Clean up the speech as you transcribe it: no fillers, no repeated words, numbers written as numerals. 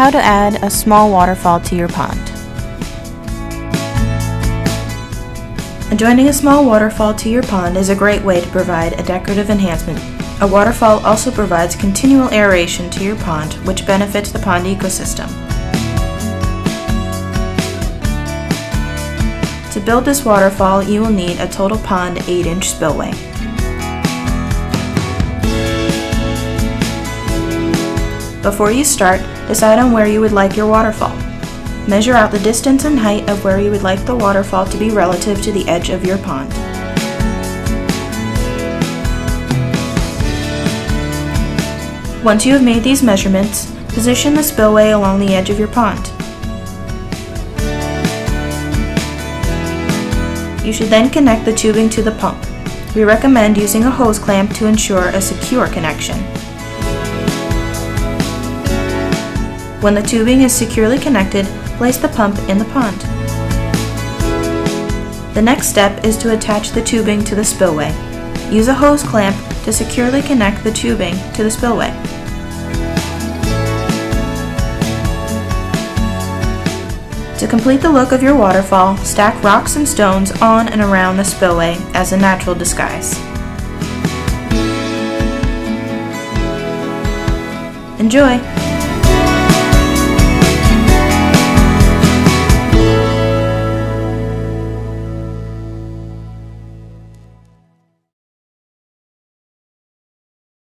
How to add a small waterfall to your pond. Adjoining a small waterfall to your pond is a great way to provide a decorative enhancement. A waterfall also provides continual aeration to your pond, which benefits the pond ecosystem. To build this waterfall, you will need a TotalPond 8-inch spillway. Before you start, decide on where you would like your waterfall. Measure out the distance and height of where you would like the waterfall to be relative to the edge of your pond. Once you have made these measurements, position the spillway along the edge of your pond. You should then connect the tubing to the pump. We recommend using a hose clamp to ensure a secure connection. When the tubing is securely connected, place the pump in the pond. The next step is to attach the tubing to the spillway. Use a hose clamp to securely connect the tubing to the spillway. To complete the look of your waterfall, stack rocks and stones on and around the spillway as a natural disguise. Enjoy!